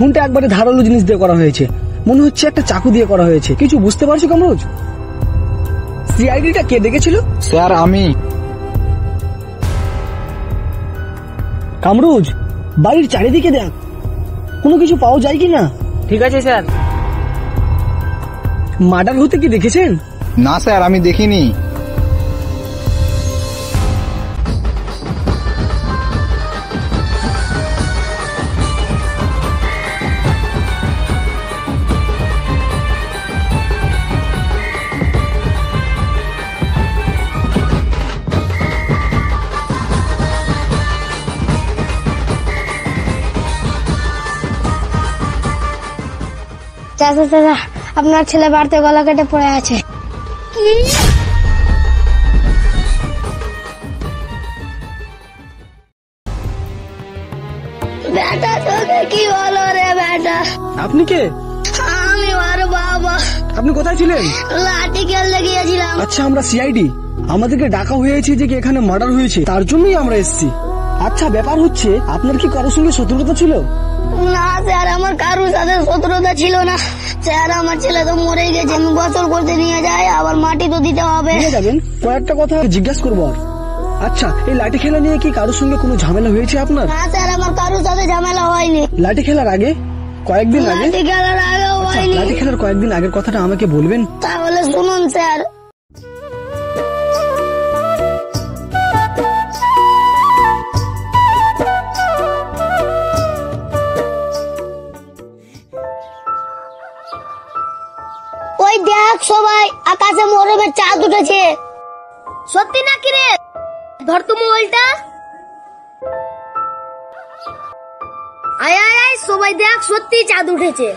খুনটা একবারে ধারালো জিনিস দিয়ে করা হয়েছে, মনে হচ্ছে একটা চাকু দিয়ে করা হয়েছে। কিছু বুঝতে পারছো কামরুজ? সিআইডিটা কে দেখেছিল? স্যার আমি। কামরুজ, বাড়ির চারিদিকে দেখ, কোনো কিছু পাওয়া যায় কিনা। ঠিক আছে স্যার। মার্ডার হতে কি দেখেছেন? না স্যার, আমি দেখিনি। চাচা চাচা, আপনার ছেলে বাড়িতে গলা কেটে পড়ে আছে। কি? কি বলো রে বেটা? আপনি কে? আমি ওর বাবা। আপনি কোথায় ছিলেন? লাঠি খেলতে গিয়েছিলাম। আচ্ছা, আমরা সিআইডি, আমাদেরকে ডাকা হয়েছে যে এখানে মার্ডার হয়েছে, তার জন্যই আমরা এসেছি। আচ্ছা, ব্যাপার হচ্ছে আপনার কি কারোর সঙ্গে শত্রুতা ছিল? না স্যার, আমার কারোর সাথে শত্রুতা ছিল না স্যার। আমার ছেলে তো মরে গেছে, আমি গোসল করতে নিয়ে যাই, আবার মাটি তো দিতে হবে। নিয়ে যাবেন, কয়েকটা কথা জিজ্ঞাসা করবো। আচ্ছা, এই লাঠি খেলা নিয়ে কি কারোর সঙ্গে কোনো ঝামেলা হয়েছে আপনার? না স্যার, আমার কারোর সাথে ঝামেলা হয়নি। লাঠি খেলার আগে কয়েকদিন আগে? লাঠি খেলার আগে হয়নি। লাঠি খেলার কয়েকদিন আগের কথাটা আমাকে বলবেন? তাহলে শুনুন স্যার, ওই দেখ সবাই, আকাশে মহরমের চাঁদ উঠেছে। সত্যি নাকি রে? ধর তো মোবাইলটা। আয় আয় আয়, সবাই দেখ, সত্যি চাঁদ উঠেছে।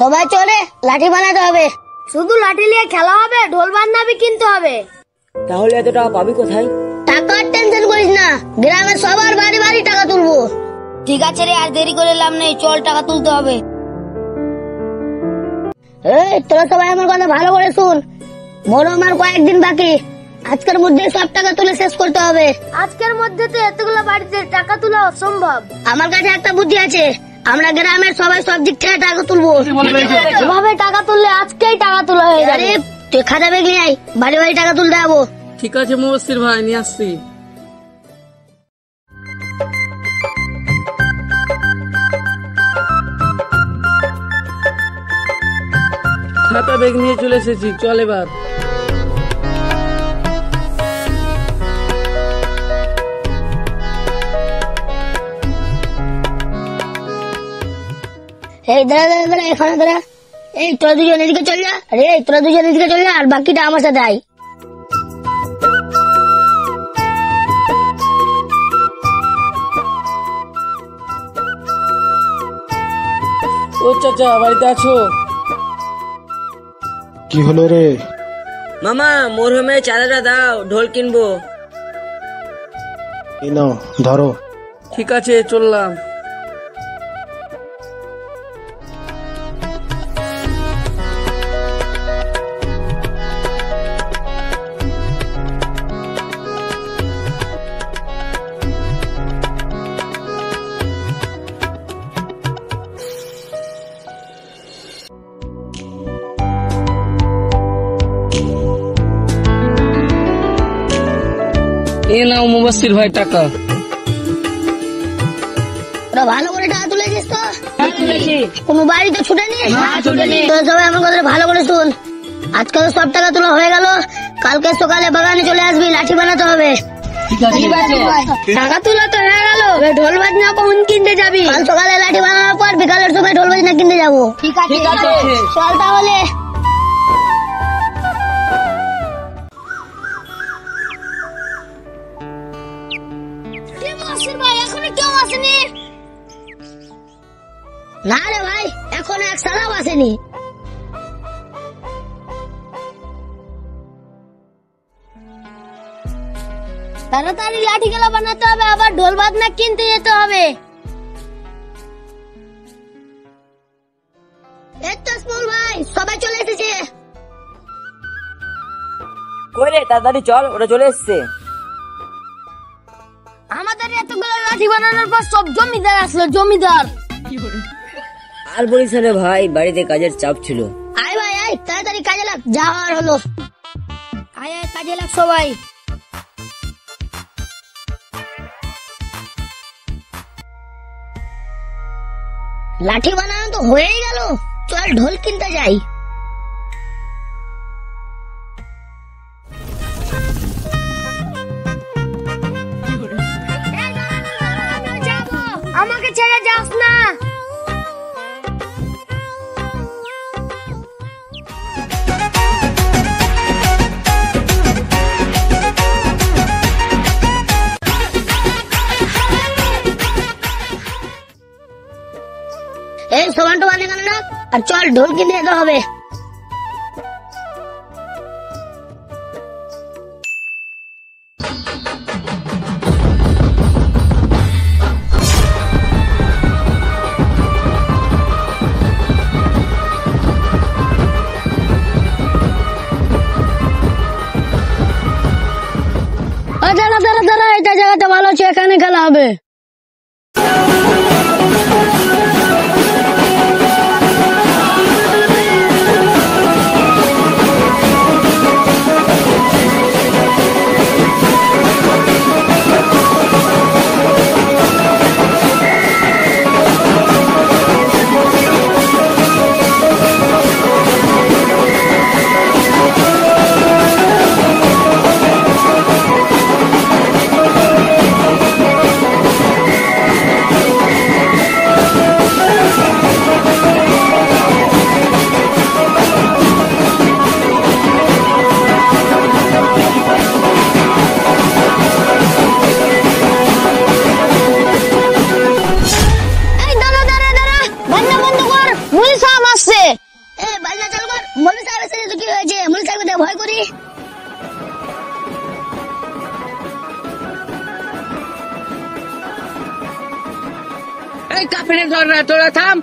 সবাই চলে, লাঠি বানাতে হবে। শুধু লাঠি নিয়ে খেলা হবে, ঢোল বানাবি কিনতে হবে। তাহলে এত টাকা পাবি কোথায়? টাকার টেনশন করিস না, গ্রামের সবার বাড়ি বাড়ি টাকা তুলবো। ঠিক আছে রে, আর দেরি করে লাভ নেই, চল টাকা তুলতে হবে। এই তোরা সবাই আমার কথা ভালো করে শুন, মহরম আর কয়েকদিন বাকি, আজকের মধ্যে সব টাকা তুলে শেষ করতে হবে। আজকের মধ্যে তো এতগুলো বাড়িতে টাকা তোলা অসম্ভব। আমার কাছে একটা বুদ্ধি আছে, আমরা গ্রামের সবাই সব দিক থেকে টাকা তুলবো। এভাবে টাকা তুললে আজকেই টাকা তোলা হয়ে যাবে। তুই খাতা বেগে আয়, বাড়ি বাড়ি টাকা তুলতে যাবো। ঠিক আছে মুবাশির ভাই, নিয়ে আসছি। খাতা বেগ নিয়ে চলে এসেছি, চল এবার। এই দাদা, এখানে দাদা, এই তোরা দুজন এদিকে চল যা। আরে তোরা দুজন এদিকে চল যা, আর বাকিটা আমার সাথে আয়। ও চাচা, বাড়িতে আছো? কি হলো রে? মামা, মরহমে চাঁদাটা দাও, ঢোল কিনবো। নাও, ধরো। ঠিক আছে, চললাম। এ নাও মুবাশির ভাই টাকা। তোরা ভালো করে টাকা তুলেছিস তো? কোনো বাড়ি তো ছুটে নিস? তোরা সবাই আমার কথা ভালো করে শুন, আজকে তো সব টাকা তোলা হয়ে গেল, কালকে সকালে বাগানে চলে আসবি, লাঠি বানাতে হবে। টাকা তোলা তো হয়ে গেল, ঢোল বাজনা কোন কিনতে যাবি? কাল সকালে লাঠি বানানোর পর বিকালের সময় ঢোল বাজনা কিনতে যাবো। ঠিক আছে, চল তাহলে। না রে ভাই, এখনো এক সালাও আসেনি। তাড়াতাড়ি লাঠি খেলা বানাতে হবে, আবার ঢোল বাজনা কিনতে যেতে হবে। সবাই চলে এসেছে। কই রে, তাড়াতাড়ি চল, ওরা চলে এসছে। আমাদের এতগুলো লাঠি বানানোর পর সব জমিদার আসলো, জমিদার। আর বলিস রে ভাই, বাড়িতে কাজের চাপ ছিল। আয় ভাই আয়, তাড়াতাড়ি কাজে লাগ, যা হওয়ার হলো। আয় আয়, কাজে লাগ সবাই। লাঠি বানানো তো হয়েই গেল, চল ঢোল কিনতে যাই। আমাকে ছেড়ে যাস না। এই সবানটা বাঁধে কেন না, আর চল ঢোল কিনতে যেতে হবে। জায়গাটা ভালো আছে, এখানে খেলা হবে। তোরা থাম,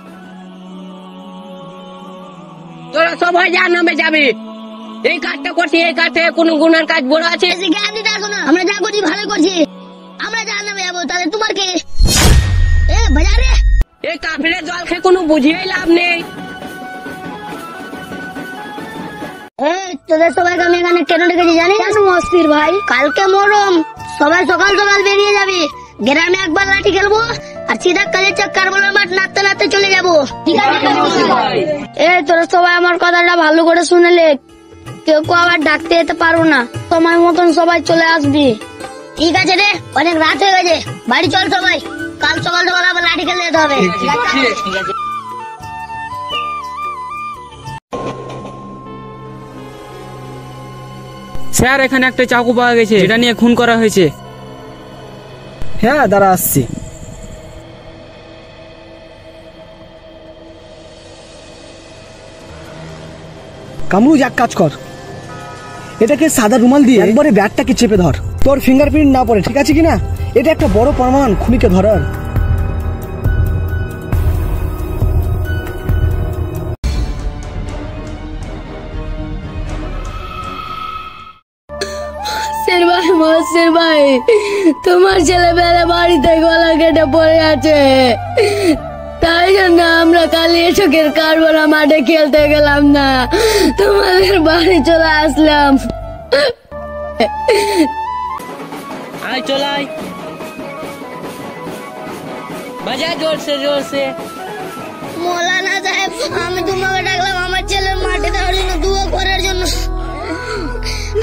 তোরা সবাই যা নামে যাবি। এই কাজটা করছি, এই কাজ থেকে কোন গুণার কাজ বড় আছে? আমরা যা করছি ভালো করছি, আমরা যা নামে যাবো। তাহলে তোমার কে বাজারে এই কাফের জল খেয়ে কোনো বুঝিয়ে লাভ নেই। তোদের সবাইকে আমি এখানে কেন ডেকেছি জানিস মস্তির ভাই? কালকে মহরম, সবাই সকাল সকাল বেরিয়ে যাবি, গ্রামে একবার লাঠি খেলবো আর সিধা কালের চক্কর বলে মাঠ নাচতে নাচতে চলে যাবো। এই তোরা সবাই আমার কথাটা ভালো করে শুনেলে, কেউ কেউ আবার ডাকতে যেতে পারো না, সময় মতন সবাই চলে আসবি। ঠিক আছে রে, অনেক রাত হয়ে গেছে, বাড়ি চল সবাই, কাল সকাল সকাল আবার লাঠি খেলে যেতে হবে। স্যার, এখানে একটা চাকু পাওয়া গেছে, এটা নিয়ে খুন করা হয়েছে। হ্যাঁ দাঁড়া আসছি। কামরু, এক কাজ কর, এটাকে সাদা রুমাল দিয়ে একবারে ব্যাগটাকে চেপে ধর, তোর ফিঙ্গারপ্রিন্ট না পড়ে, ঠিক আছে কিনা? এটা একটা বড় প্রমাণ খুনিকে ধরার। তোমার ছেলেবেলা বাড়িতে গলা কেটে পড়ে আছে, তাই জন্য আমরা কালি এসকের কারবালা মাঠে খেলতে গেলাম না, তোমাদের বাড়ি চলে আসলাম। আয় চলে আয়, বাজা জোরসে জোরসে। মৌলানা সাহেব, আমি তোমাকে ডাকলাম আমার ছেলের মাঠে দেওয়ার জন্য, দুয়া করার জন্য,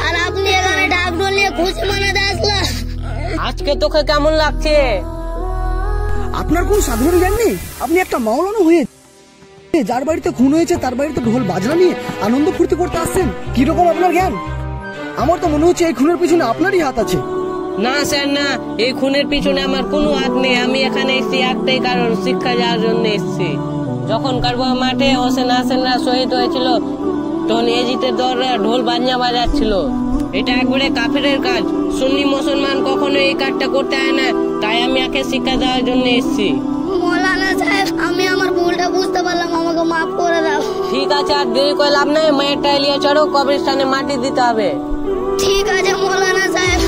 আর আপনি এখানে ডাকডোল নিয়ে খুশি মানাতে আসলাম। আজকে তোকে কেমন লাগছে? আপনার কোন সাধারণ জ্ঞান নেই? আপনি একটা মাওলানা হয়ে যার বাড়িতে খুন হয়েছে তার বাড়িতে ঢোল বাজনা নিয়ে আনন্দ ফুর্তি করতে আসছেন, কিরকম আপনার জ্ঞান? আমার তো মনে হচ্ছে এই খুনের পিছনে আপনারই হাত আছে। না স্যার না, এই খুনের পিছনে আমার কোনো হাত নেই। আমি এখানে এসেছি একটাই কারণ, শিক্ষা যাওয়ার জন্য এসেছি। যখন কারবালা মাঠে হোসেন হাসানরা শহীদ হয়েছিল, তখন এজিদের দলরা ঢোল বাজনা বাজাচ্ছিল। এটা একবারে কাফেরের কাজ, সুন্নি মুসলমান কখনো এই কাজটা করতে হয় না, তাই আমি একে শিক্ষা দেওয়ার জন্য এসেছি। মৌলানা সাহেব, আমি আমার ভুলটা বুঝতে পারলাম, আমাকে মাফ করে দাও। ঠিক আছে, আর দেরি করে লাভ নাই, মেয়েটা এলিয়ে চড়ো, কবরস্থানে মাটি দিতে হবে। ঠিক আছে মৌলানা সাহেব।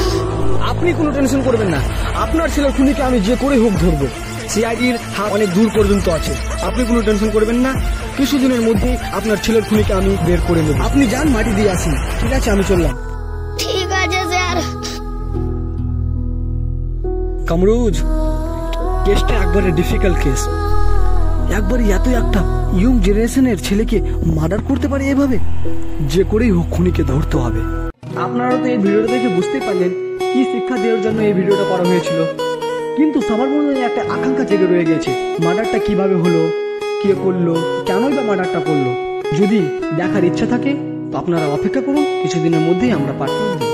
আপনি কোনো টেনশন করবেন না, আপনার ছেলের খুনিকে আমি যে করে হোক ধরবো। সিআইডির হাত অনেক দূর পর্যন্ত আছে, আপনি কোনো টেনশন করবেন না। কিছুদিনের মধ্যে আপনার ছেলের খুনিকে আমি বের করে নেব। আপনি যান, মাটি দিয়ে আসি। ঠিক আছে, আমি চললাম। ঠিক আছে স্যার। কামরুজ, কেসটা একবারে ডিফিকাল্ট কেস। একবার এত একটা ইয়ং জেনারেশনের ছেলেকে মার্ডার করতে পারে এভাবে? যে করেই হোক খুনিকে ধরতে হবে। আপনারা তো এই ভিডিওটা দেখে বুঝতেই পারলেন কি শিক্ষা দেওয়ার জন্য এই ভিডিওটা করা হয়েছিল, কিন্তু সবার মধ্যে একটা আকাঙ্ক্ষা জেগে রয়ে গেছে, মার্ডারটা কিভাবে হলো, কে করলো, কেনই বা মার্ডারটা করলো। যদি দেখার ইচ্ছা থাকে তো আপনারা অপেক্ষা করুন, কিছুদিনের মধ্যেই আমরা পার্ট